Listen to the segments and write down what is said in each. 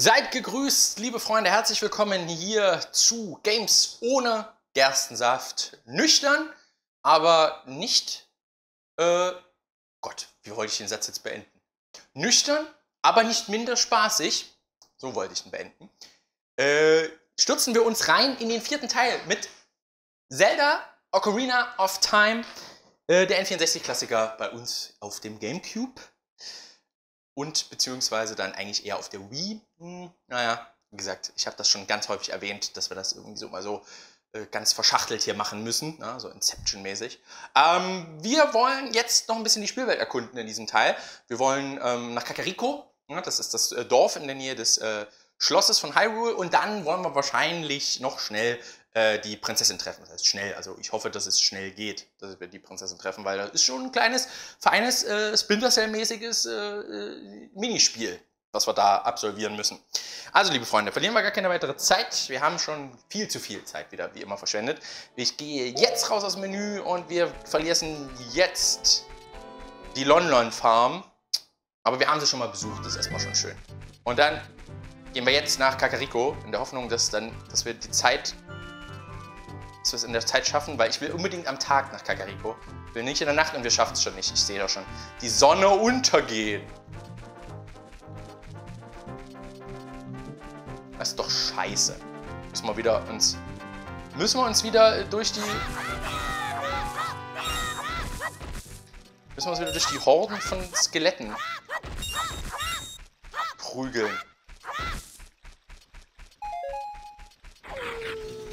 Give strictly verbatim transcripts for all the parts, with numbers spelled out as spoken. Seid gegrüßt, liebe Freunde, herzlich willkommen hier zu Games ohne Gerstensaft. Nüchtern, aber nicht, äh, Gott, wie wollte ich den Satz jetzt beenden? Nüchtern, aber nicht minder spaßig, so wollte ich ihn beenden, äh, stürzen wir uns rein in den vierten Teil mit Zelda Ocarina of Time, äh, der N vierundsechzig-Klassiker bei uns auf dem GameCube. Und beziehungsweise dann eigentlich eher auf der Wii. Hm, naja, wie gesagt, ich habe das schon ganz häufig erwähnt, dass wir das irgendwie so mal so äh, ganz verschachtelt hier machen müssen, na, so Inception-mäßig. Ähm, wir wollen jetzt noch ein bisschen die Spielwelt erkunden in diesem Teil. Wir wollen ähm, nach Kakariko, ja, das ist das äh, Dorf in der Nähe des äh, Schlosses von Hyrule. Und dann wollen wir wahrscheinlich noch schnell äh, die Prinzessin treffen. Das heißt schnell, also ich hoffe, dass es schnell geht, dass wir die Prinzessin treffen, weil das ist schon ein kleines, feines, äh, Splinter Cell-mäßiges äh, äh, Minispiel, was wir da absolvieren müssen. Also, liebe Freunde, verlieren wir gar keine weitere Zeit. Wir haben schon viel zu viel Zeit wieder, wie immer, verschwendet. Ich gehe jetzt raus aus dem Menü und wir verlassen jetzt die Lon Lon Farm. Aber wir haben sie schon mal besucht, das ist erstmal schon schön. Und dann gehen wir jetzt nach Kakariko, in der Hoffnung, dass, dann, dass wir die Zeit, dass wir es in der Zeit schaffen, weil ich will unbedingt am Tag nach Kakariko. Ich will nicht in der Nacht und wir schaffen es schon nicht. Ich sehe doch schon die Sonne untergehen. Das ist doch scheiße. Müssen wir wieder uns, müssen wir uns wieder durch die, müssen wir uns wieder durch die Horden von Skeletten prügeln.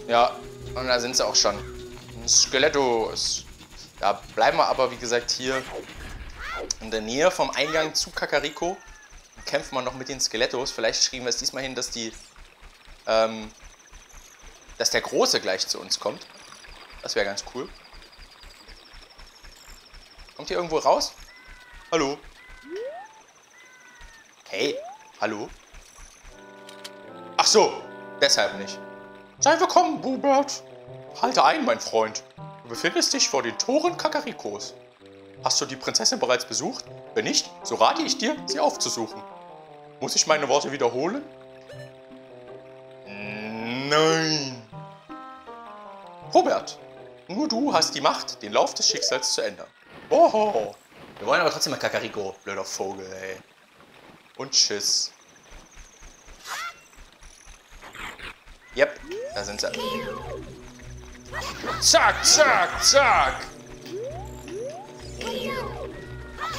Ja, und da sind sie auch schon. Skelettos. Da bleiben wir aber, wie gesagt, hier in der Nähe vom Eingang zu Kakariko. Und kämpfen wir noch mit den Skelettos. Vielleicht schrieben wir es diesmal hin, dass die, ähm, dass der Große gleich zu uns kommt. Das wäre ganz cool. Kommt hier irgendwo raus? Hallo? Hey, hallo? Ach so, deshalb nicht. Sei willkommen, Bubert. Halte ein, mein Freund. Du befindest dich vor den Toren Kakarikos. Hast du die Prinzessin bereits besucht? Wenn nicht, so rate ich dir, sie aufzusuchen. Muss ich meine Worte wiederholen? Nein. Robert, nur du hast die Macht, den Lauf des Schicksals zu ändern. Oho. Wir wollen aber trotzdem mal Kakariko, blöder Vogel, ey. Und tschüss. Yep, da sind sie. Zack, zack, zack.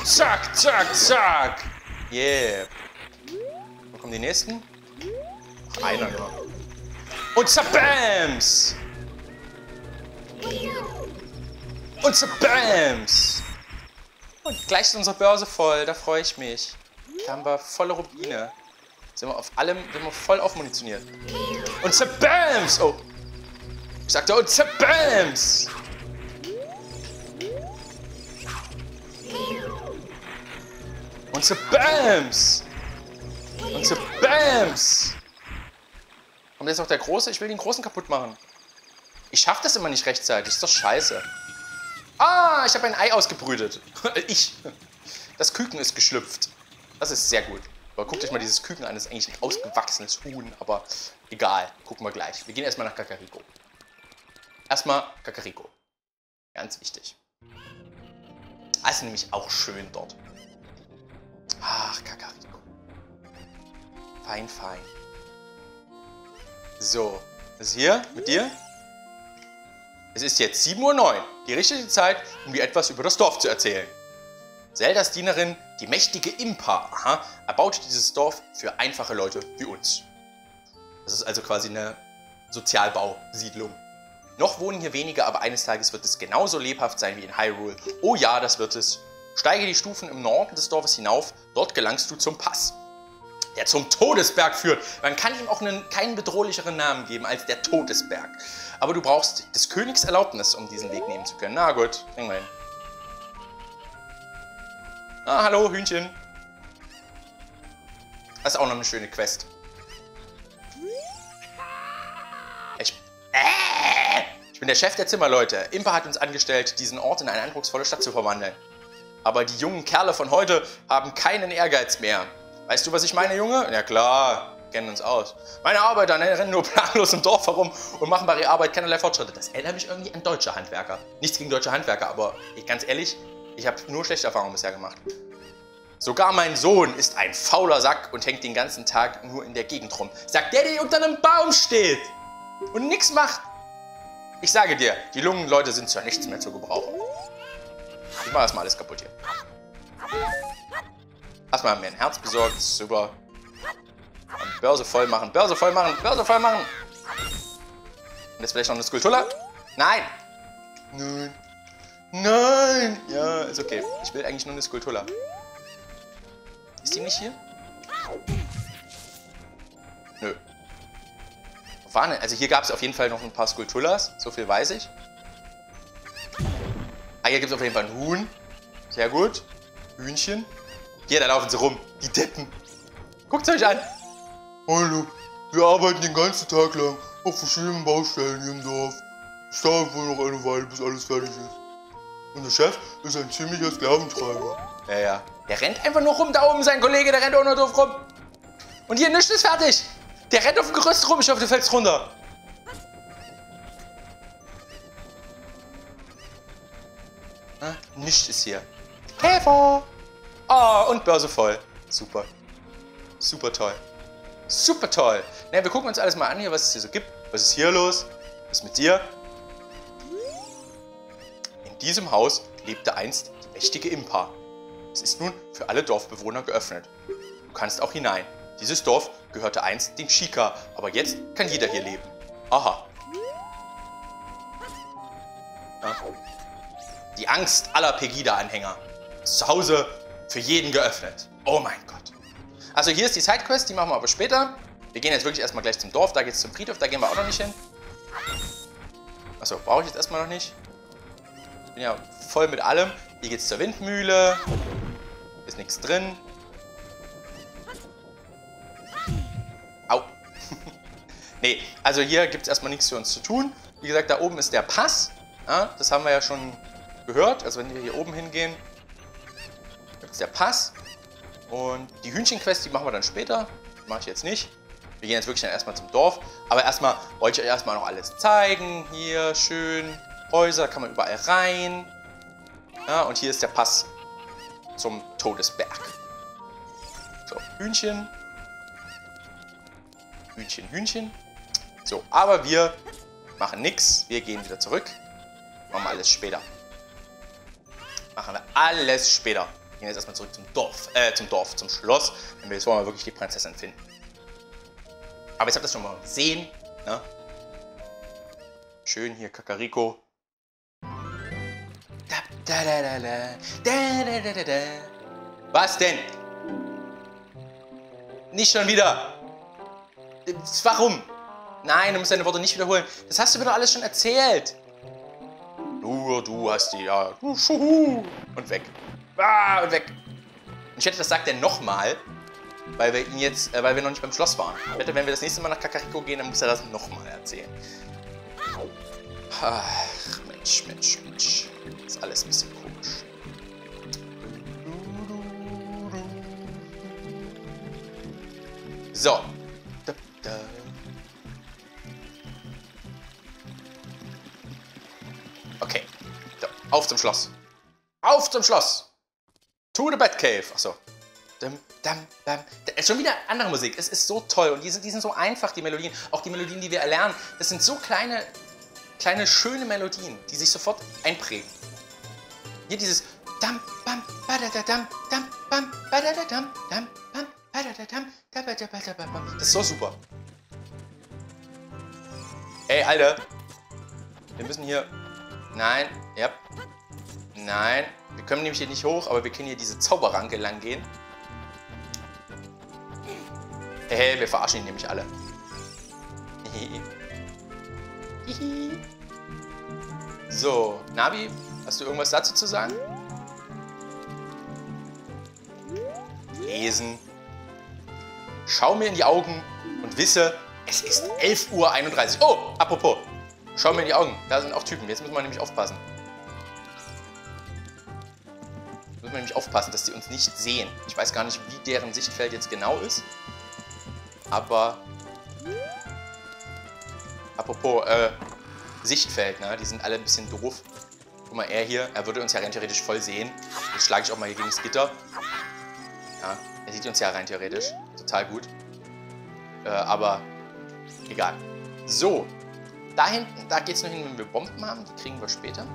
Zack, zack, zack. Yeah. Wo kommen die nächsten? Ach, einer nur. Und zabams. Und zabams. Und gleich ist unsere Börse voll, da freue ich mich. Da haben wir volle Rubine. Sind wir auf allem, sind wir voll aufmunitioniert. Und zabams! Oh! Ich sagte, und zabams! Und zabams! Und zabams! Kommt jetzt noch der Große? Ich will den Großen kaputt machen. Ich schaff das immer nicht rechtzeitig. Ist doch scheiße. Ah, ich habe ein Ei ausgebrütet. Ich. Das Küken ist geschlüpft. Das ist sehr gut. Aber guckt euch mal dieses Küken an, das ist eigentlich ein ausgewachsenes Huhn, aber egal, gucken wir gleich. Wir gehen erstmal nach Kakariko. Erstmal Kakariko. Ganz wichtig. Das ist nämlich auch schön dort. Ach, Kakariko. Fein, fein. So, was ist hier mit dir? Es ist jetzt sieben Uhr neun, die richtige Zeit, um dir etwas über das Dorf zu erzählen. Zeldas Dienerin, die mächtige Impa, aha, erbaute dieses Dorf für einfache Leute wie uns. Das ist also quasi eine Sozialbausiedlung. Noch wohnen hier wenige, aber eines Tages wird es genauso lebhaft sein wie in Hyrule. Oh ja, das wird es. Steige die Stufen im Norden des Dorfes hinauf, dort gelangst du zum Pass, der zum Todesberg führt. Man kann ihm auch einen, keinen bedrohlicheren Namen geben als der Todesberg. Aber du brauchst des Königs Erlaubnis, um diesen Weg nehmen zu können. Na gut, bringen wir hin. Ah, hallo, Hühnchen. Das ist auch noch eine schöne Quest. Ich, äh, ich bin der Chef der Zimmerleute. Impa hat uns angestellt, diesen Ort in eine eindrucksvolle Stadt zu verwandeln. Aber die jungen Kerle von heute haben keinen Ehrgeiz mehr. Weißt du, was ich meine, Junge? Ja klar, kennen uns aus. Meine Arbeiter rennen nur planlos im Dorf herum und machen bei ihrer Arbeit keinerlei Fortschritte. Das erinnert mich irgendwie an deutsche Handwerker. Nichts gegen deutsche Handwerker, aber ich, ganz ehrlich, ich habe nur schlechte Erfahrungen bisher gemacht. Sogar mein Sohn ist ein fauler Sack und hängt den ganzen Tag nur in der Gegend rum. Sagt der, der unter einem Baum steht und nichts macht. Ich sage dir, die Lungenleute sind zu nichts mehr zu gebrauchen. Ich mache erstmal alles kaputt hier. Erstmal haben wir ein Herz besorgt, super. Und Börse voll machen, Börse voll machen, Börse voll machen. Und jetzt vielleicht noch eine Skulptur? Nein! Nein! Nein! Ja, ist okay. Ich will eigentlich nur eine Skulptur. Ist die nicht hier? Nö. Also hier gab es auf jeden Fall noch ein paar Skulptulas, so viel weiß ich. Ah, hier gibt es auf jeden Fall ein Huhn. Sehr gut. Hühnchen. Hier, da laufen sie rum. Die Deppen. Guckt euch an. Hallo, wir arbeiten den ganzen Tag lang auf verschiedenen Baustellen hier im Dorf. Es dauert wohl noch eine Weile, bis alles fertig ist. Unser Chef ist ein ziemlicher Sklaventreiber. Ja, ja. Der rennt einfach nur rum da oben, sein Kollege, der rennt auch nur drauf rum. Und hier, nichts ist fertig. Der rennt auf dem Gerüst rum, ich hoffe, du fällst runter. Na, nichts ist hier. Käfer! Oh, und Börse voll. Super. Super toll. Super toll. Na, wir gucken uns alles mal an hier, was es hier so gibt. Was ist hier los? Was ist mit dir? In diesem Haus lebte einst die mächtige Impa. Es ist nun für alle Dorfbewohner geöffnet. Du kannst auch hinein. Dieses Dorf gehörte einst dem Sheikah, aber jetzt kann jeder hier leben. Aha. Ja. Die Angst aller Pegida-Anhänger. Zu Hause für jeden geöffnet. Oh mein Gott. Also hier ist die Sidequest, die machen wir aber später. Wir gehen jetzt wirklich erstmal gleich zum Dorf, da geht's zum Friedhof, da gehen wir auch noch nicht hin. Achso, brauche ich jetzt erstmal noch nicht. Ich bin ja voll mit allem. Hier geht's zur Windmühle. Ist nichts drin. Au. Nee, also hier gibt es erstmal nichts für uns zu tun. Wie gesagt, da oben ist der Pass. Ja, das haben wir ja schon gehört. Also wenn wir hier oben hingehen, gibt es der Pass. Und die Hühnchenquest, die machen wir dann später. Die mache ich jetzt nicht. Wir gehen jetzt wirklich dann erstmal zum Dorf. Aber erstmal wollte ich euch erstmal noch alles zeigen. Hier schön Häuser, kann man überall rein. Ja, und hier ist der Pass zum Todesberg. So, Hühnchen. Hühnchen, Hühnchen. So, aber wir machen nichts. Wir gehen wieder zurück. Machen wir alles später. Machen wir alles später. Wir gehen jetzt erstmal zurück zum Dorf. Äh, zum Dorf, zum Schloss. Denn wir wollen wirklich die Prinzessin finden. Aber jetzt habt ihr das schon mal gesehen. Ne? Schön hier, Kakariko. Da, da, da, da, da, da, da, da, da. Was denn? Nicht schon wieder. Warum? Nein, du musst deine Worte nicht wiederholen. Das hast du mir doch alles schon erzählt. Du, du hast die, ja. Und weg. Ah, und weg. Und ich hätte das sagt er nochmal, weil wir ihn jetzt, äh, weil wir noch nicht beim Schloss waren. Ich wette, wenn wir das nächste Mal nach Kakariko gehen, dann muss er das nochmal erzählen. Ach, Mensch, Mensch, Mensch. Das ist alles ein bisschen komisch. So. Okay, so, auf zum Schloss. Auf zum Schloss! To the Batcave! Achso. Dum, dum, dum. Schon wieder andere Musik. Es ist so toll und die sind, die sind so einfach, die Melodien. Auch die Melodien, die wir erlernen. Das sind so kleine, kleine schöne Melodien, die sich sofort einprägen. Hier dieses Dam, Bam, Badadadam, Dam, Bam, Badadadam, Dam, Bam, Badadadam, Dabadabadabam. Das ist so super. Ey, Alter. Wir müssen hier. Nein, ja. Nein, wir können nämlich hier nicht hoch, aber wir können hier diese Zauberranke lang gehen. Hey, wir verarschen ihn nämlich alle. So, Navi, hast du irgendwas dazu zu sagen? Lesen. Schau mir in die Augen und wisse, es ist elf Uhr einunddreißig. Oh, apropos. Schau mir in die Augen, da sind auch Typen. Jetzt müssen wir nämlich aufpassen. Jetzt müssen wir nämlich aufpassen, dass die uns nicht sehen. Ich weiß gar nicht, wie deren Sichtfeld jetzt genau ist. Aber... Apropos, äh, Sichtfeld, ne? Die sind alle ein bisschen doof. Guck mal, er hier, er würde uns ja rein theoretisch voll sehen. Jetzt schlage ich auch mal hier gegen das Gitter. Ja, er sieht uns ja rein theoretisch. Total gut. Äh, aber egal. So. Da hinten, da geht's noch hin, wenn wir Bomben haben. Die kriegen wir später.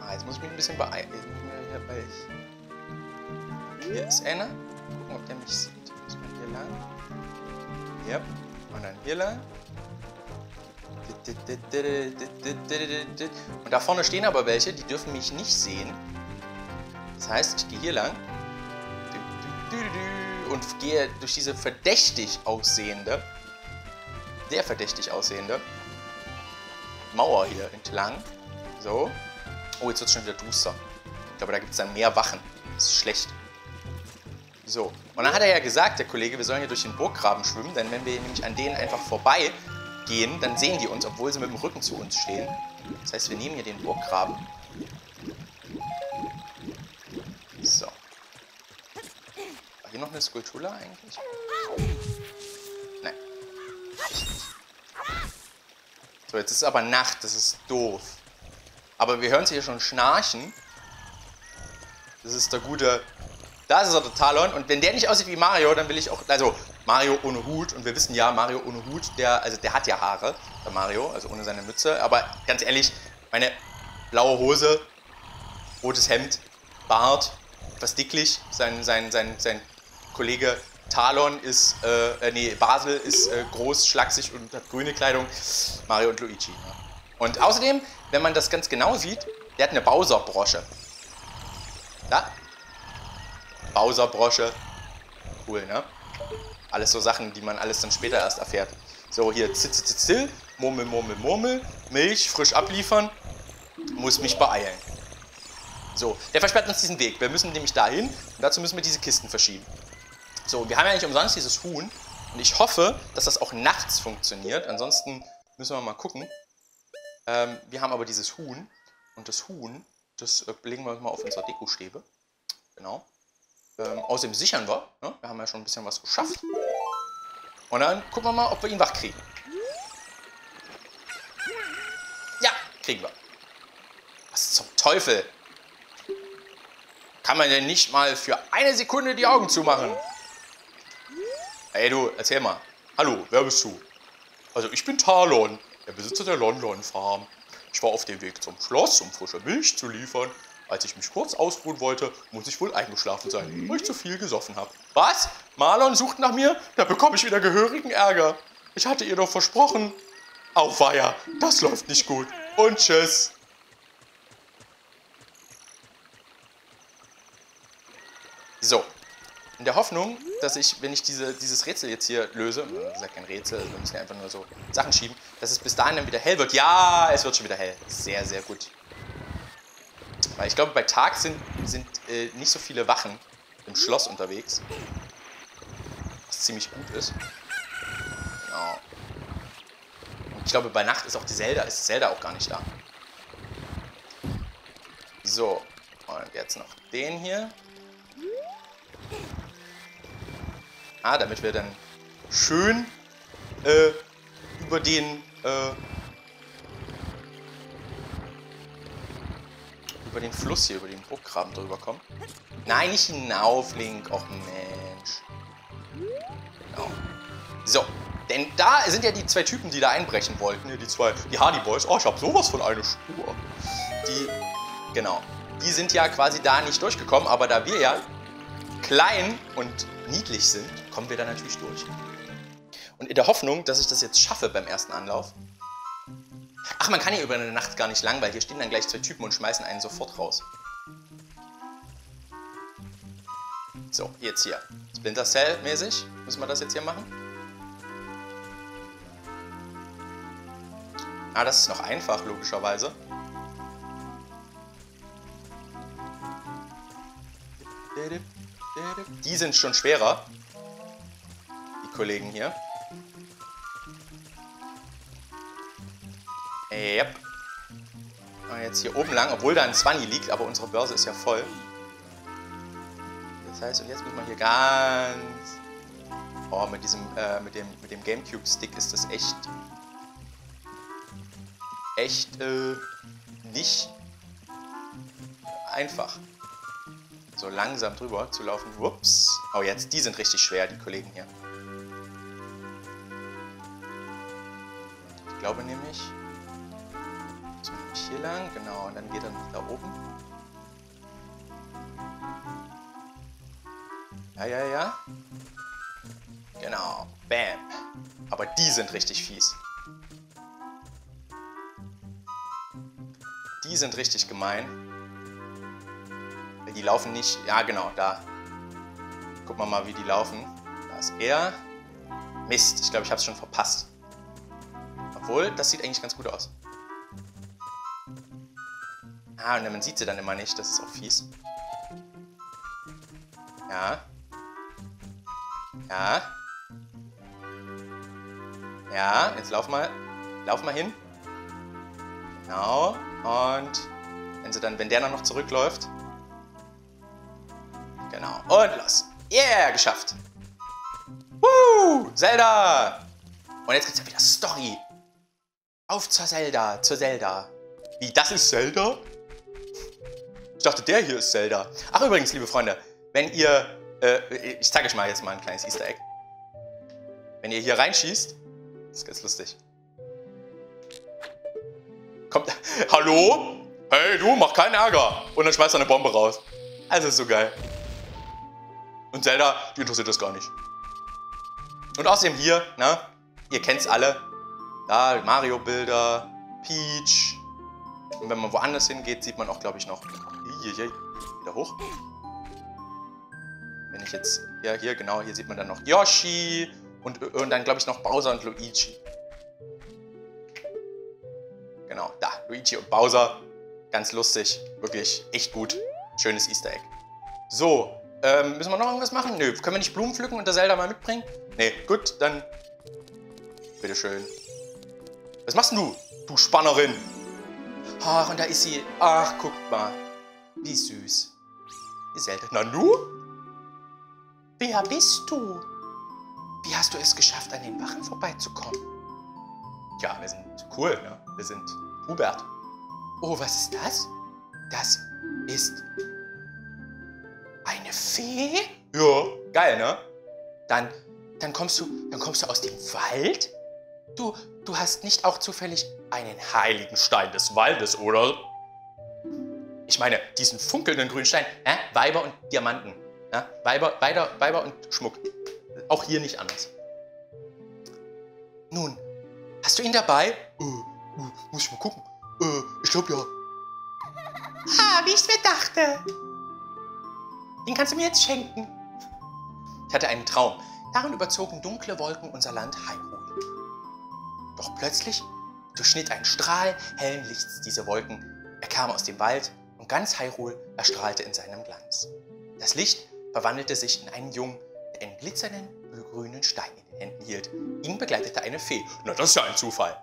Ah, jetzt muss ich mich ein bisschen beeilen. Hier ist einer. Gucken, ob der mich sieht. Müssen wir hier lang. Yep. Und dann hier lang. Und da vorne stehen aber welche, die dürfen mich nicht sehen. Das heißt, ich gehe hier lang und gehe durch diese verdächtig aussehende, sehr verdächtig aussehende Mauer hier entlang. So. Oh, jetzt wird es schon wieder duster. Ich glaube, da gibt es dann mehr Wachen. Das ist schlecht. So. Und dann hat er ja gesagt, der Kollege, wir sollen hier durch den Burggraben schwimmen, denn wenn wir nämlich an denen einfach vorbei gehen, dann sehen die uns, obwohl sie mit dem Rücken zu uns stehen. Das heißt, wir nehmen hier den Burggraben. So. War hier noch eine Skulptur eigentlich? Nein. So, jetzt ist es aber Nacht, das ist doof. Aber wir hören sie hier schon schnarchen. Das ist der gute... Da ist er, der Talon. Und wenn der nicht aussieht wie Mario, dann will ich auch... Also, Mario ohne Hut. Und wir wissen ja, Mario ohne Hut, der... Also, der hat ja Haare, der Mario. Also, ohne seine Mütze. Aber ganz ehrlich, meine blaue Hose, rotes Hemd, Bart, etwas dicklich. Sein, sein, sein, sein Kollege Talon ist... Äh, nee, Basel ist äh, groß, schlaksig und hat grüne Kleidung. Mario und Luigi. Ne? Und außerdem, wenn man das ganz genau sieht, der hat eine Bowser-Brosche. Da. Bowser-Brosche. Cool, ne? Alles so Sachen, die man alles dann später erst erfährt. So, hier, zitzitzitzill, Murmel, Murmel, Murmel, Milch, frisch abliefern, muss mich beeilen. So, der versperrt uns diesen Weg. Wir müssen nämlich dahin und dazu müssen wir diese Kisten verschieben. So, wir haben ja nicht umsonst dieses Huhn und ich hoffe, dass das auch nachts funktioniert. Ansonsten müssen wir mal gucken. Ähm, wir haben aber dieses Huhn und das Huhn, das äh, legen wir mal auf unsere Dekostäbe. Genau. Ähm, außerdem sichern wir. Ne? Wir haben ja schon ein bisschen was geschafft. Und dann gucken wir mal, ob wir ihn wach kriegen. Ja, kriegen wir. Was zum Teufel? Kann man denn nicht mal für eine Sekunde die Augen zumachen? Ey du, erzähl mal. Hallo, wer bist du? Also ich bin Talon, der Besitzer der Lon Lon Farm. Ich war auf dem Weg zum Schloss, um frische Milch zu liefern. Als ich mich kurz ausruhen wollte, muss ich wohl eingeschlafen sein, weil ich zu viel gesoffen habe. Was? Malon sucht nach mir? Da bekomme ich wieder gehörigen Ärger. Ich hatte ihr doch versprochen. Auweia, das läuft nicht gut. Und tschüss. So. In der Hoffnung, dass ich, wenn ich diese, dieses Rätsel jetzt hier löse, das ist ja kein Rätsel, wir müssen ja einfach nur so Sachen schieben, dass es bis dahin dann wieder hell wird. Ja, es wird schon wieder hell. Sehr, sehr gut. Weil ich glaube, bei Tag sind, sind äh, nicht so viele Wachen im Schloss unterwegs. Was ziemlich gut ist. Genau. Und ich glaube, bei Nacht ist auch die Zelda, ist Zelda auch gar nicht da. So. Und jetzt noch den hier. Ah, damit wir dann schön äh, über den... Äh, über den Fluss hier, über den Burggraben drüber kommen. Nein, nicht hinauf, Link. Och, Mensch. Genau. So, denn da sind ja die zwei Typen, die da einbrechen wollten. Die zwei, die Hardy Boys. Oh, ich hab sowas von eine Spur. Die, genau. Die sind ja quasi da nicht durchgekommen, aber da wir ja klein und niedlich sind, kommen wir da natürlich durch. Und in der Hoffnung, dass ich das jetzt schaffe beim ersten Anlauf. Ach, man kann hier über eine Nacht gar nicht lang, weil hier stehen dann gleich zwei Typen und schmeißen einen sofort raus. So, jetzt hier. Splinter Cell-mäßig müssen wir das jetzt hier machen. Ah, das ist noch einfach, logischerweise. Die sind schon schwerer. Die Kollegen hier. Yep. Und jetzt hier oben lang, obwohl da ein Zwanni liegt, aber unsere Börse ist ja voll. Das heißt, und jetzt müssen wir hier ganz Oh, mit diesem, äh, mit dem, mit dem GameCube-Stick ist das echt, echt, äh, nicht einfach. So langsam drüber zu laufen. Ups. Oh, jetzt, die sind richtig schwer, die Kollegen hier. Ich glaube nämlich, hier lang, genau, und dann geht er nach da oben. Ja, ja, ja. Genau, bam. Aber die sind richtig fies. Die sind richtig gemein. Die laufen nicht, ja genau, da. Gucken wir mal, wie die laufen. Da ist er. Mist, ich glaube, ich habe es schon verpasst. Obwohl, das sieht eigentlich ganz gut aus. Ah, und man sieht sie dann immer nicht, das ist auch fies. Ja. Ja. Ja, jetzt lauf mal. Lauf mal hin. Genau. Und wenn sie dann, wenn der dann noch zurückläuft. Genau. Und los. Yeah, geschafft. Woo! Zelda! Und jetzt gibt's ja wieder Story. Auf zur Zelda, zur Zelda. Wie, das ist Zelda? Ich dachte, der hier ist Zelda. Ach übrigens, liebe Freunde, wenn ihr, äh, ich zeige euch mal jetzt mal ein kleines Easter Egg. Wenn ihr hier reinschießt, das ist ganz lustig. Kommt, hallo? Hey du, mach keinen Ärger. Und dann schmeißt er eine Bombe raus. Also ist so geil. Und Zelda, die interessiert das gar nicht. Und außerdem hier, ne, ihr kennt's alle. Da, Mario-Bilder, Peach. Und wenn man woanders hingeht, sieht man auch, glaube ich, noch. Iiiiii. Wieder hoch. Wenn ich jetzt. Ja, hier, genau, hier sieht man dann noch Yoshi. Und, und dann, glaube ich, noch Bowser und Luigi. Genau, da. Luigi und Bowser. Ganz lustig. Wirklich echt gut. Schönes Easter Egg. So. Ähm, müssen wir noch irgendwas machen? Nö. Können wir nicht Blumen pflücken und der Zelda mal mitbringen? Nee. Gut, dann. Bitteschön. Was machst denn du? Du Spannerin! Ach, und da ist sie. Ach, guckt mal. Wie süß. Die Zelda. Nanu? Wer bist du? Wie hast du es geschafft, an den Wachen vorbeizukommen? Ja, wir sind cool, ne? Wir sind Hubert. Oh, was ist das? Das ist eine Fee? Ja, geil, ne? Dann, dann kommst du, dann kommst du aus dem Wald? Du, du hast nicht auch zufällig einen heiligen Stein des Waldes, oder? Ich meine, diesen funkelnden grünen Stein. Äh? Weiber und Diamanten. Äh? Weiber, Weiber, Weiber und Schmuck. Auch hier nicht anders. Nun, hast du ihn dabei? Äh, äh, muss ich mal gucken. Äh, ich glaube ja. Ah, wie ich mir dachte. Den kannst du mir jetzt schenken. Ich hatte einen Traum. Darin überzogen dunkle Wolken unser Land Hyrule. Doch plötzlich durchschnitt ein Strahl hellen Lichts diese Wolken. Er kam aus dem Wald und ganz Hyrule erstrahlte in seinem Glanz. Das Licht verwandelte sich in einen Jungen, der einen glitzernden, grünen Stein in den Händen hielt. Ihn begleitete eine Fee. Na, das ist ja ein Zufall.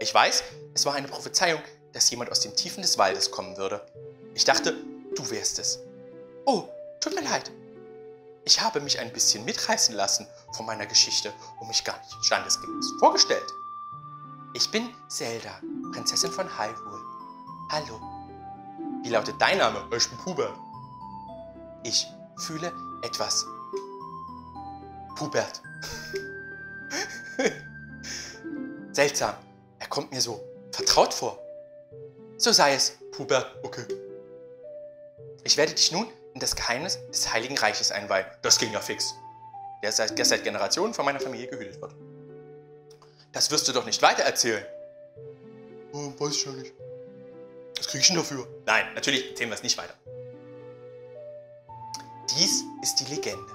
Ich weiß, es war eine Prophezeiung, dass jemand aus den Tiefen des Waldes kommen würde. Ich dachte, du wärst es. Oh, tut mir leid. Ich habe mich ein bisschen mitreißen lassen von meiner Geschichte und mich gar nicht standesgemäß vorgestellt. Ich bin Zelda, Prinzessin von Hyrule. Hallo. Wie lautet dein Name? Ich bin Hubert. Ich fühle etwas. Hubert. Seltsam. Er kommt mir so vertraut vor. So sei es, Hubert. Okay. Ich werde dich nun in das Geheimnis des Heiligen Reiches einweihen. Das ging ja fix. Der seit, der seit Generationen von meiner Familie gehütet wird. Das wirst du doch nicht weitererzählen. Oh, weiß ich ja nicht. Was krieg ich denn dafür? Nein, natürlich erzählen wir es nicht weiter. Dies ist die Legende.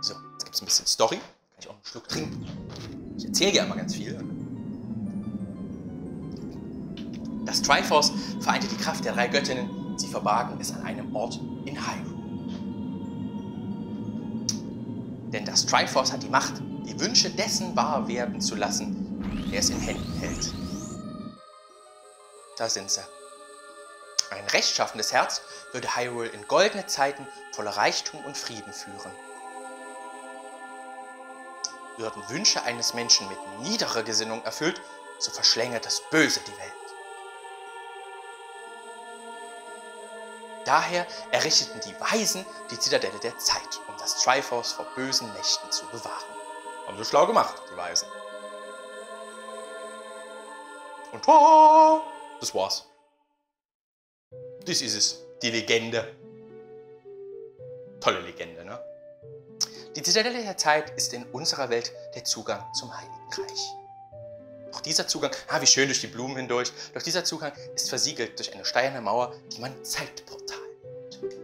So, jetzt gibt es ein bisschen Story. Kann ich auch einen Schluck trinken. Ich erzähle ja immer ganz viel. Das Triforce vereinte die Kraft der drei Göttinnen. Sie verbargen es an einem Ort in Hyrule. Denn das Triforce hat die Macht, die Wünsche dessen wahr werden zu lassen, der es in Händen hält. Da sind sie. Ein rechtschaffenes Herz würde Hyrule in goldene Zeiten voller Reichtum und Frieden führen. Würden Wünsche eines Menschen mit niederer Gesinnung erfüllt, so verschlänge das Böse die Welt. Daher errichteten die Weisen die Zitadelle der Zeit, um das Triforce vor bösen Mächten zu bewahren. Haben sie schlau gemacht, die Weisen. Und tada! Das war's. Das ist es. Die Legende. Tolle Legende, ne? Die Zitadelle der Zeit ist in unserer Welt der Zugang zum Heiligen Reich. Doch dieser Zugang, ah wie schön durch die Blumen hindurch, doch dieser Zugang ist versiegelt durch eine steinerne Mauer, die man Zeitportal nennt.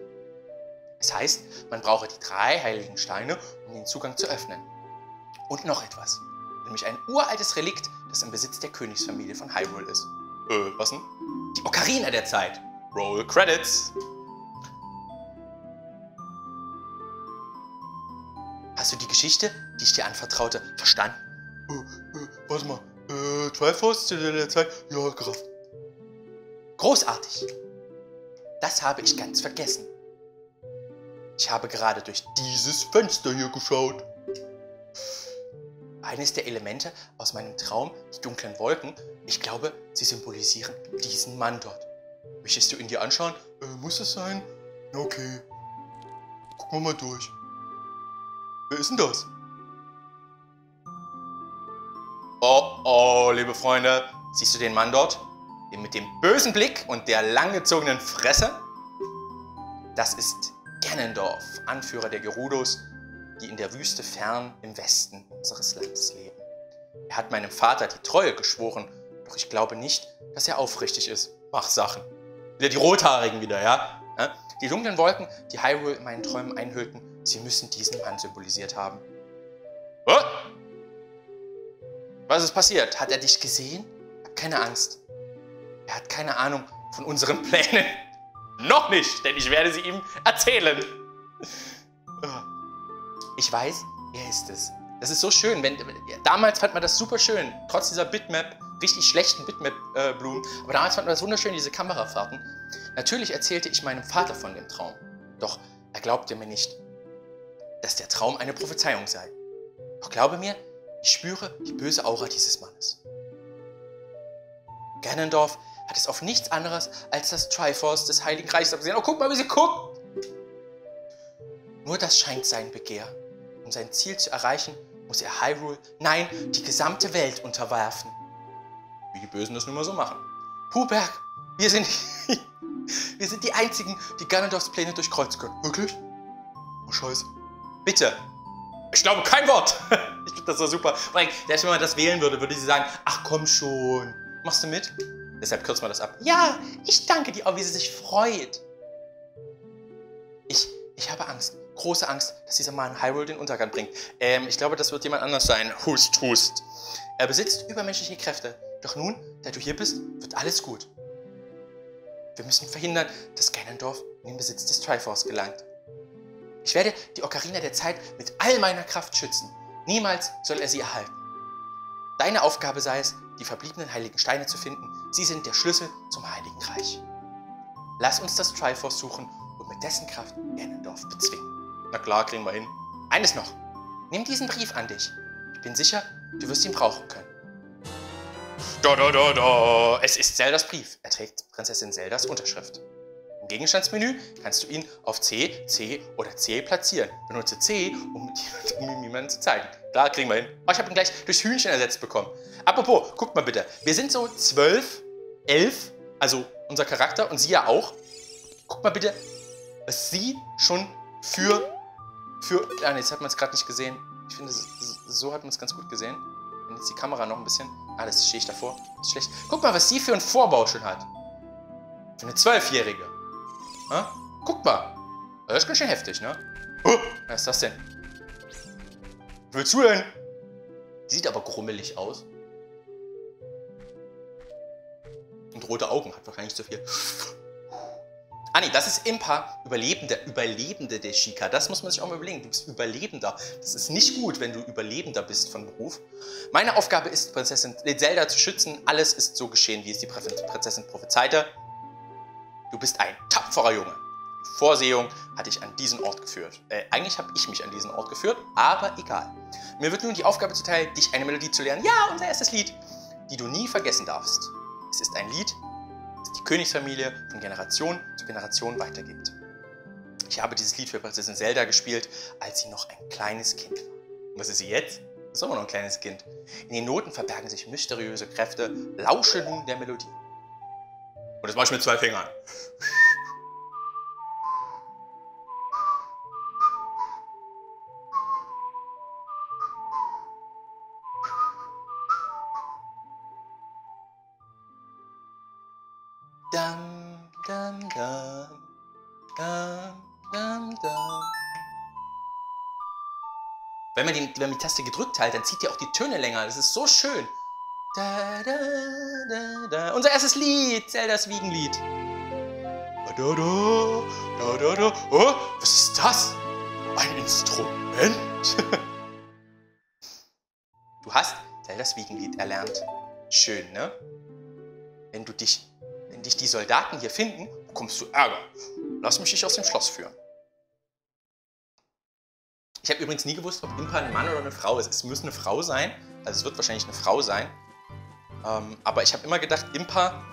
Es heißt, man brauche die drei heiligen Steine, um den Zugang zu öffnen. Und noch etwas, nämlich ein uraltes Relikt, das im Besitz der Königsfamilie von Hyrule ist. Äh, was denn? Die Ocarina der Zeit. Roll Credits. Hast du die Geschichte, die ich dir anvertraute, verstanden? Äh, äh, warte mal. Äh, Triforce, Zitadelle der Zeit, ja, Kraft. Großartig! Das habe ich ganz vergessen. Ich habe gerade durch dieses Fenster hier geschaut. Eines der Elemente aus meinem Traum, die dunklen Wolken, ich glaube, sie symbolisieren diesen Mann dort. Möchtest du ihn dir anschauen? Äh, muss es sein? Okay. Gucken wir mal durch. Wer ist denn das? Oh, oh, liebe Freunde, siehst du den Mann dort? Den mit dem bösen Blick und der langgezogenen Fresse? Das ist Ganondorf, Anführer der Gerudos, die in der Wüste fern im Westen unseres Landes leben. Er hat meinem Vater die Treue geschworen, doch ich glaube nicht, dass er aufrichtig ist. Mach Sachen. Wieder die Rothaarigen wieder, ja? Die dunklen Wolken, die Hyrule in meinen Träumen einhüllten, sie müssen diesen Mann symbolisiert haben. Was? Was ist passiert? Hat er dich gesehen? Hab keine Angst. Er hat keine Ahnung von unseren Plänen. Noch nicht, denn ich werde sie ihm erzählen. Ich weiß, er ist es. Das ist so schön. Wenn, damals fand man das super schön. Trotz dieser Bitmap, richtig schlechten Bitmap-Blumen. Äh, Aber damals fand man das wunderschön, diese Kamerafahrten. Natürlich erzählte ich meinem Vater von dem Traum. Doch er glaubte mir nicht, dass der Traum eine Prophezeiung sei. Doch glaube mir, ich spüre die böse Aura dieses Mannes. Ganondorf hat es auf nichts anderes als das Triforce des Heiligen Reichs abgesehen. Oh, guck mal, wie sie guckt! Nur das scheint sein Begehr. Um sein Ziel zu erreichen, muss er Hyrule, nein, die gesamte Welt unterwerfen. Wie die Bösen das nun mal so machen. Puberg, wir sind, wir sind die Einzigen, die Ganondorfs Pläne durchkreuzen können. Wirklich? Oh, Scheiße. Bitte! Ich glaube kein Wort! Ich glaube, das war super. Selbst wenn man das wählen würde, würde sie sagen, ach komm schon, machst du mit? Deshalb kürzen wir das ab. Ja, ich danke dir, auch wie sie sich freut. Ich, ich habe Angst, große Angst, dass dieser Mann Hyrule den Untergang bringt. Ähm, ich glaube, das wird jemand anders sein. Hust, hust. Er besitzt übermenschliche Kräfte. Doch nun, da du hier bist, wird alles gut. Wir müssen verhindern, dass Ganondorf in den Besitz des Triforce gelangt. Ich werde die Ocarina der Zeit mit all meiner Kraft schützen. Niemals soll er sie erhalten. Deine Aufgabe sei es, die verbliebenen heiligen Steine zu finden. Sie sind der Schlüssel zum Heiligen Reich. Lass uns das Triforce suchen und mit dessen Kraft Ganondorf bezwingen. Na klar, kriegen wir hin. Eines noch. Nimm diesen Brief an dich. Ich bin sicher, du wirst ihn brauchen können. Da, da, da, da. Es ist Zeldas Brief. Er trägt Prinzessin Zeldas Unterschrift. Im Gegenstandsmenü kannst du ihn auf C, C oder C platzieren. Benutze C, um, um ihm jemanden zu zeigen. Da kriegen wir hin. Oh, ich habe ihn gleich durchs Hühnchen ersetzt bekommen. Apropos, guckt mal bitte. Wir sind so zwölf, elf, also unser Charakter und sie ja auch. Guckt mal bitte, was sie schon für... für ah, nee, jetzt hat man es gerade nicht gesehen. Ich finde, so hat man es ganz gut gesehen. Wenn jetzt die Kamera noch ein bisschen... Ah, das stehe ich davor. Das ist schlecht. Guck mal, was sie für einen Vorbau schon hat. Für eine Zwölfjährige. Ha? Guck mal. Das ist ganz schön heftig, ne? Oh, was ist das denn? Willst du denn? Sieht aber grummelig aus. Und rote Augen, hat wahrscheinlich zu viel. Ah nee, das ist Impa, Überlebender, Überlebende der Sheikah. Das muss man sich auch mal überlegen. Du bist Überlebender. Das ist nicht gut, wenn du Überlebender bist von Beruf. Meine Aufgabe ist, Prinzessin Zelda zu schützen. Alles ist so geschehen, wie es die Prinzessin prophezeite. Du bist ein tapferer Junge. Vorsehung hatte ich an diesen Ort geführt. Äh, eigentlich habe ich mich an diesen Ort geführt, aber egal. Mir wird nun die Aufgabe zuteil, dich eine Melodie zu lernen. Ja, unser erstes Lied, die du nie vergessen darfst. Es ist ein Lied, das die Königsfamilie von Generation zu Generation weitergibt. Ich habe dieses Lied für Prinzessin Zelda gespielt, als sie noch ein kleines Kind war. Und was ist sie jetzt? Ist immer noch ein kleines Kind. In den Noten verbergen sich mysteriöse Kräfte. Lausche nun der Melodie. Und das mache ich mit zwei Fingern. Dam, dam, dam, dam, dam, dam. Wenn man, die, wenn man die Taste gedrückt hält, dann zieht ihr auch die Töne länger. Das ist so schön. Da, da, da, da. Unser erstes Lied, Zeldas Wiegenlied. Da, da, da, da, da. Oh, was ist das? Ein Instrument? Du hast Zeldas Wiegenlied erlernt. Schön, ne? Wenn, du dich, wenn dich die Soldaten hier finden, bekommst du Ärger. Lass mich dich aus dem Schloss führen. Ich habe übrigens nie gewusst, ob Impa ein Mann oder eine Frau ist. Es muss eine Frau sein. Also es wird wahrscheinlich eine Frau sein. Ähm, aber ich habe immer gedacht, Impa...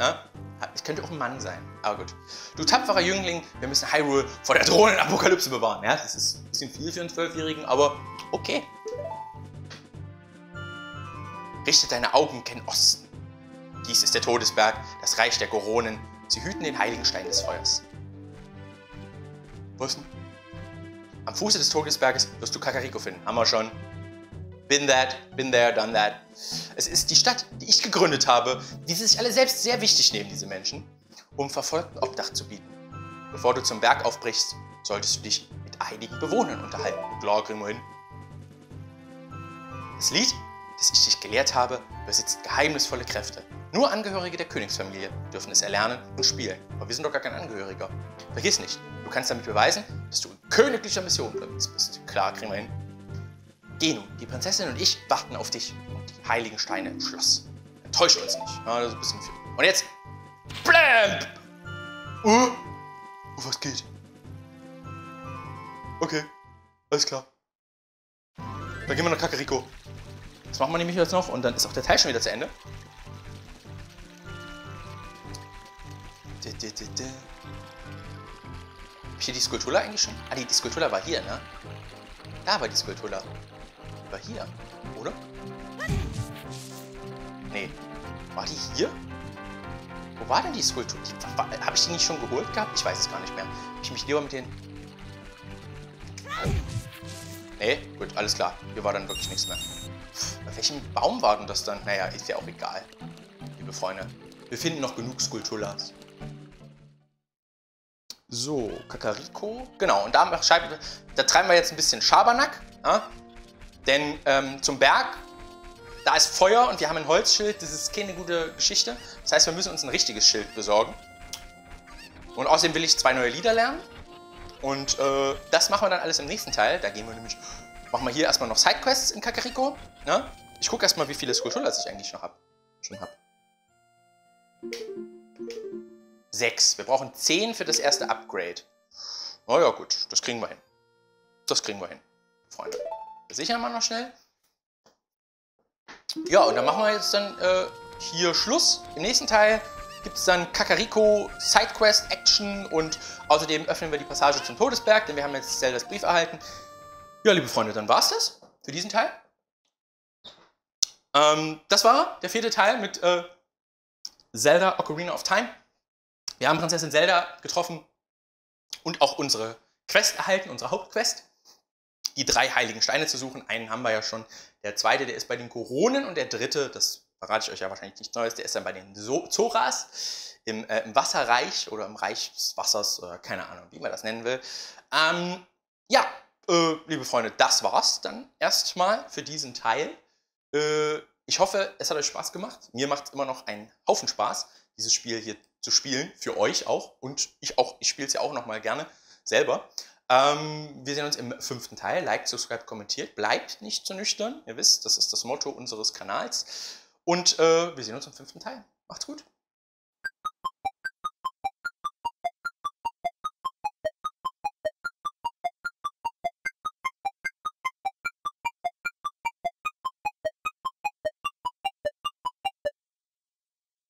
Ja, es könnte auch ein Mann sein. Aber gut. Du tapferer Jüngling, wir müssen Hyrule vor der Drohnenapokalypse bewahren. Ja, das ist ein bisschen viel für einen Zwölfjährigen, aber okay. Richte deine Augen gen Osten. Dies ist der Todesberg, das Reich der Goronen. Sie hüten den heiligen Stein des Feuers. Wo ist denn? Am Fuße des Todesberges wirst du Kakariko finden. Haben wir schon. Been that, been there, done that. Es ist die Stadt, die ich gegründet habe, die sie sich alle selbst sehr wichtig nehmen, diese Menschen, um Verfolgten Obdach zu bieten. Bevor du zum Berg aufbrichst, solltest du dich mit einigen Bewohnern unterhalten. Klar, kriegen wir hin. Das Lied, das ich dich gelehrt habe, besitzt geheimnisvolle Kräfte. Nur Angehörige der Königsfamilie dürfen es erlernen und spielen. Aber wir sind doch gar kein Angehöriger. Vergiss nicht, du kannst damit beweisen, dass du in königlicher Mission unterwegs bist. Klar, kriegen wir hin. Geh nun, die Prinzessin und ich warten auf dich und die heiligen Steine im Schloss. Enttäuscht uns nicht. Ja, das ist ein bisschen viel. Und jetzt... Blämp! Uh, oh, was geht? Okay, alles klar. Dann gehen wir nach Kakariko. Das machen wir nämlich jetzt noch und dann ist auch der Teil schon wieder zu Ende. Hab ich hier die Skulptur eigentlich schon? Ah, die, die Skulptur war hier, ne? Da war die Skulptur. Die war hier, oder? Nee. War die hier? Wo war denn die Skulptur? Habe ich die nicht schon geholt gehabt? Ich weiß es gar nicht mehr. Hab ich mich lieber mit den... Nee, gut, alles klar. Hier war dann wirklich nichts mehr. Bei welchem Baum war denn das dann? Naja, ist ja auch egal. Liebe Freunde, wir finden noch genug Skulptulas. So, Kakariko. Genau, und da, da treiben wir jetzt ein bisschen Schabernack. Ja? Denn ähm, zum Berg, da ist Feuer und wir haben ein Holzschild. Das ist keine gute Geschichte. Das heißt, wir müssen uns ein richtiges Schild besorgen. Und außerdem will ich zwei neue Lieder lernen. Und äh, das machen wir dann alles im nächsten Teil. Da gehen wir nämlich... Machen wir hier erstmal noch Sidequests in Kakariko. Ja? Ich gucke erstmal, wie viele Skulpturas ich eigentlich noch habe. Schon habe. sechs. Wir brauchen zehn für das erste Upgrade. Na ja, gut, das kriegen wir hin. Das kriegen wir hin, Freunde. Das sichern wir noch schnell. Ja, und dann machen wir jetzt dann äh, hier Schluss. Im nächsten Teil gibt es dann Kakariko, Sidequest, Action und außerdem öffnen wir die Passage zum Todesberg, denn wir haben jetzt Zeldas Brief erhalten. Ja, liebe Freunde, dann war's das für diesen Teil. Ähm, das war der vierte Teil mit äh, Zelda Ocarina of Time. Wir haben Prinzessin Zelda getroffen und auch unsere Quest erhalten, unsere Hauptquest. Die drei heiligen Steine zu suchen. Einen haben wir ja schon. Der zweite, der ist bei den Goronen und der dritte, das verrate ich euch ja wahrscheinlich nichts Neues, der ist dann bei den Zoras im, äh, im Wasserreich oder im Reich des Wassers, äh, keine Ahnung, wie man das nennen will. Ähm, ja, äh, liebe Freunde, das war's dann erstmal für diesen Teil. Äh, ich hoffe, es hat euch Spaß gemacht. Mir macht es immer noch einen Haufen Spaß, dieses Spiel hier zu spielen, für euch auch und ich auch, ich spiele es ja auch nochmal gerne selber. Ähm, wir sehen uns im fünften Teil. Like, subscribe, kommentiert. Bleibt nicht zu nüchtern. Ihr wisst, das ist das Motto unseres Kanals. Und äh, wir sehen uns im fünften Teil. Macht's gut.